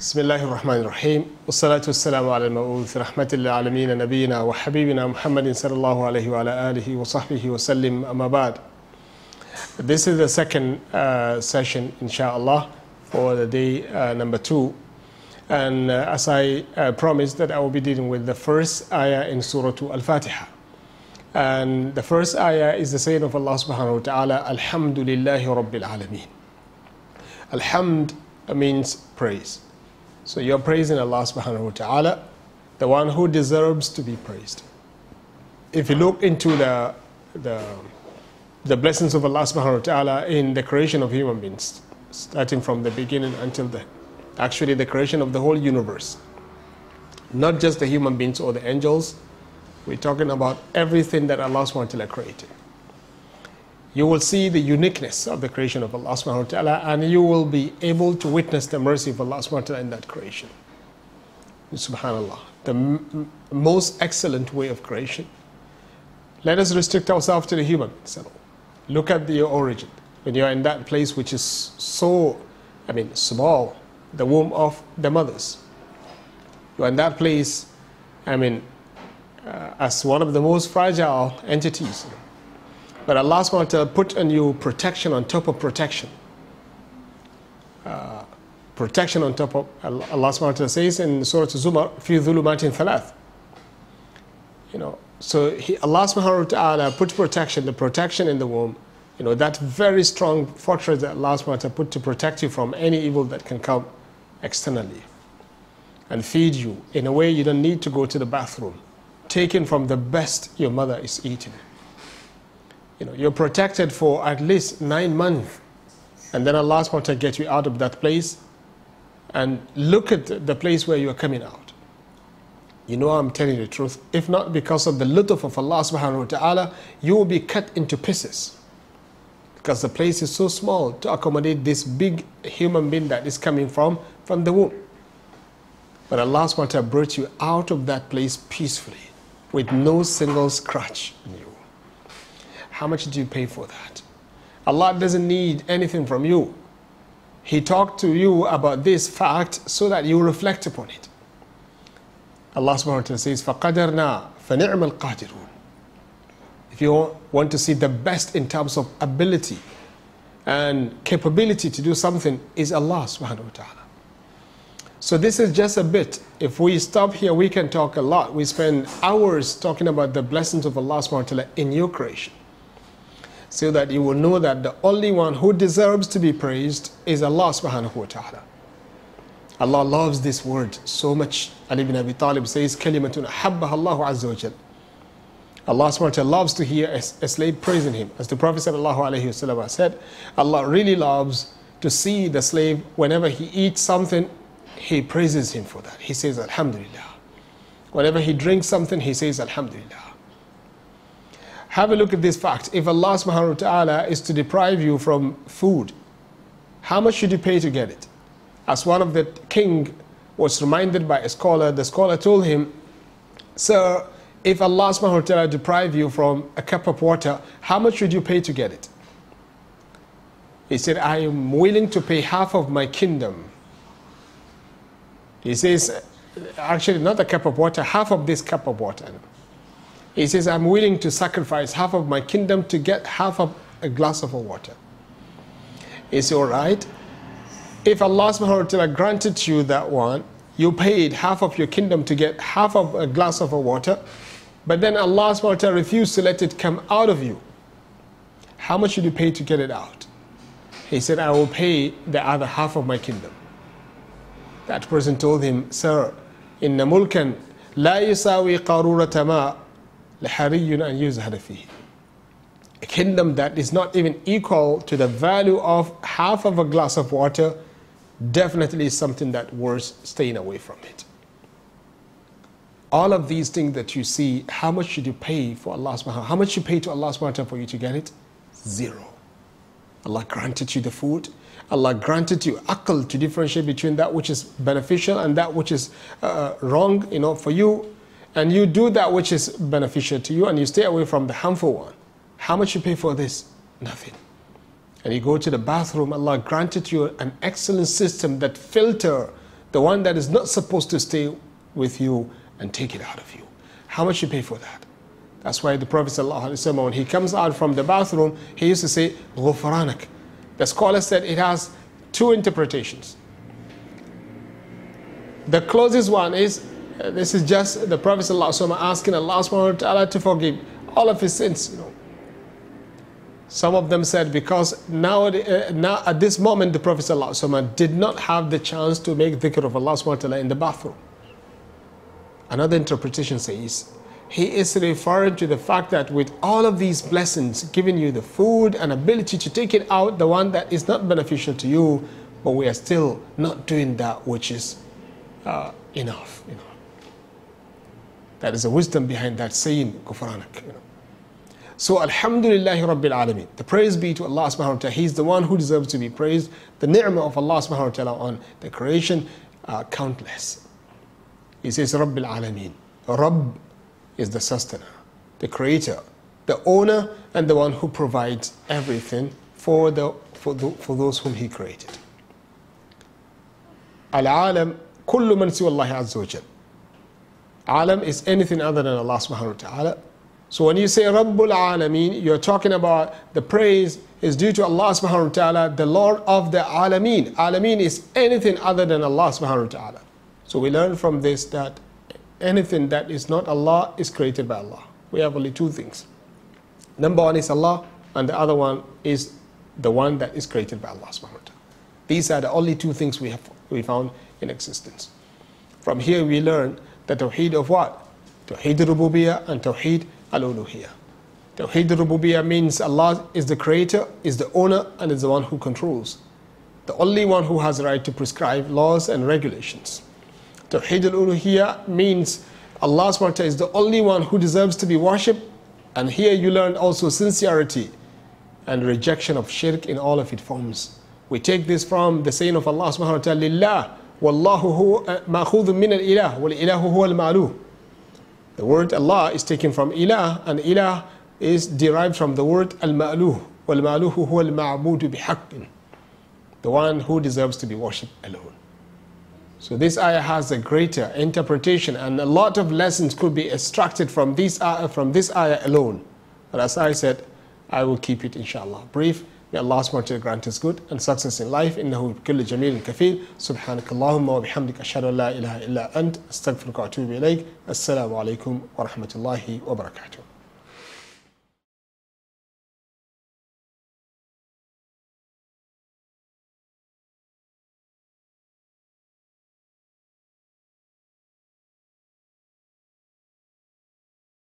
Bismillahir Rahmanir Rahim. Wassalatu wassalamu ala al-ma'uth rahmatil lil alamin nabiyina wa habibina Muhammadin sallallahu alayhi wa ala alihi wa sahbihi wa sallim amma ba'd. This is the second session inshallah for the day number 2. And as I promised that I will be dealing with the first ayah in Surah Al-Fatiha. And the first ayah is the saying of Allah subhanahu wa ta'ala, Alhamdulillahi rabbil alamin. Alhamd means praise. So you're praising Allah subhanahu wa ta'ala, the one who deserves to be praised. If you look into the blessings of Allah subhanahu wa ta'ala in the creation of human beings, starting from the beginning until the, actually the creation of the whole universe. Not just the human beings or the angels, we're talking about everything that Allah subhanahu wa ta'ala created. You will see the uniqueness of the creation of Allah subhanahu wa ta'ala, and you will be able to witness the mercy of Allah subhanahu wa ta'ala in that creation. Subhanallah, the most excellent way of creation. Let us restrict ourselves to the human. Look at your origin. When you are in that place which is so, small, the womb of the mothers. You are in that place, as one of the most fragile entities. But Allah subhanahu wa ta'ala put on you protection on top of protection. Protection on top of, Allah subhanahu wa ta'ala says in Surah Zuma, فِي ظُلُمَاتٍ ثَلَاثٍ. Allah subhanahu wa ta'ala put protection, the protection in the womb, that very strong fortress that Allah subhanahu wa ta'ala put to protect you from any evil that can come externally and feed you in a way you don't need to go to the bathroom, taken from the best your mother is eating. You're protected for at least 9 months, and then Allah subhanahu wa ta'ala gets you out of that place, and look at the place where you are coming out. I'm telling you the truth. If not because of the lutuf of Allah subhanahu wa ta'ala, you will be cut into pieces. Because the place is so small to accommodate this big human being that is coming from the womb. But Allah subhanahu wa ta'ala brought you out of that place peacefully, with no single scratch in you. How much do you pay for that? Allah doesn't need anything from you. He talked to you about this fact so that you reflect upon it. Allah subhanahu wa ta'ala says, فَقَدَرْنَا فَنِعْمَ الْقَادِرُونَ. If you want to see the best in terms of ability and capability to do something, is Allah subhanahu wa ta'ala. So this is just a bit. If we stop here, we can talk a lot. We spend hours talking about the blessings of Allah subhanahu wa ta'ala in your creation. So that you will know that the only one who deserves to be praised is Allah subhanahu wa ta'ala. Allah loves this word so much. Ali ibn Abi Talib says, Kalimatun ahabbaha Allahu azza wa jalla. Allah subhanahu wa ta'ala loves to hear a slave praising him. As the Prophet ﷺ said, Allah really loves to see the slave whenever he eats something, he praises him for that. He says, Alhamdulillah. Whenever he drinks something, he says, Alhamdulillah. Have a look at this fact. If Allah subhanahu wa ta'ala is to deprive you from food, how much should you pay to get it? As one of the king was reminded by a scholar, the scholar told him, Sir, if Allah subhanahu wa ta'ala deprive you from a cup of water, how much would you pay to get it? He said, I am willing to pay half of my kingdom. He says, actually not a cup of water, half of this cup of water. He says, I'm willing to sacrifice half of my kingdom to get half of a glass of water. He said, all right. If Allah subhanahu wa ta'ala granted you that one, you paid half of your kingdom to get half of a glass of water, but then Allah subhanahu wa ta'ala refused to let it come out of you. How much should you pay to get it out? He said, I will pay the other half of my kingdom. That person told him, Sir, inna mulkan la yusawi qarurata ma lahariyun an yuzhara fihi. A kingdom that is not even equal to the value of half of a glass of water definitely is something that worth staying away from it. All of these things that you see, how much should you pay for Allah subhanahu wa ta'ala? How much you pay to Allah subhanahu wa ta'ala for you to get it? Zero. Allah granted you the food. Allah granted you aql to differentiate between that which is beneficial and that which is wrong, for you. And you do that which is beneficial to you and you stay away from the harmful one. How much you pay for this? Nothing. And you go to the bathroom, Allah granted you an excellent system that filters the one that is not supposed to stay with you and take it out of you. How much you pay for that? That's why the Prophet ﷺ, when he comes out from the bathroom, he used to say, Ghufaranak. The scholar said it has two interpretations. The closest one is, this is just the Prophet ﷺ asking Allah subhanahu wa ta'ala to forgive all of his sins. You know. Some of them said because now at this moment the Prophet ﷺ did not have the chance to make dhikr of Allah subhanahu wa ta'ala in the bathroom. Another interpretation says, he is referring to the fact that with all of these blessings, giving you the food and ability to take it out, the one that is not beneficial to you, but we are still not doing that which is enough. You know. That is the wisdom behind that saying, Ghufranak. You know. So, Alhamdulillahi rabbil alamin. The praise be to Allah subhanahu wa ta'ala. He is the one who deserves to be praised. The ni'mah of Allah subhanahu wa ta'ala on the creation are countless. He says, Rabbil Alameen. Rabb is the sustainer, the creator, the owner, and the one who provides everything for those whom he created. Al-Alam, kullu man siwa Allah azza wa jalla. Alam is anything other than Allah subhanahu wa ta'ala. So when you say Rabbul Alameen, you're talking about the praise is due to Allah subhanahu wa ta'ala, the Lord of the Alameen. Alameen is anything other than Allah subhanahu wa ta'ala. So we learn from this that anything that is not Allah is created by Allah. We have only two things. Number one is Allah, and the other one is the one that is created by Allah subhanahu wa ta'ala. These are the only two things we found in existence. From here we learn the Tawheed of what? Tawheed al-Rububiyya and Tawheed al-Uluhiyya. Tawheed al-Rububiyya means Allah is the creator, is the owner, and is the one who controls. The only one who has the right to prescribe laws and regulations. Tawheed al-Uluhiyya means Allah subhanahu wa ta'ala is the only one who deserves to be worshipped, and here you learn also sincerity and rejection of shirk in all of its forms. We take this from the saying of Allah subhanahu wa ta'ala, Lillah, wallahu huwa ma'khudhun min al-ilah, wal ilahu huwa al-ma'luh. The word Allah is taken from ilah, and ilah is derived from the word al-ma'luh, wal ma'luh huwa al-ma'budu bihaqqin, the one who deserves to be worshipped alone. So this ayah has a greater interpretation, and a lot of lessons could be extracted from this ayah alone. But as I said, I will keep it inshallah brief. May Allah subhanahu wa ta'ala grant us good and success in life. Innahu bikulli jamilin kathir. Subhanakallahumma wa bihamdik. Ashhadu an la ilaha illa ant. Astaghfiruka wa atubu ilayk. Assalamu alaikum wa rahmatullahi wa barakatuh.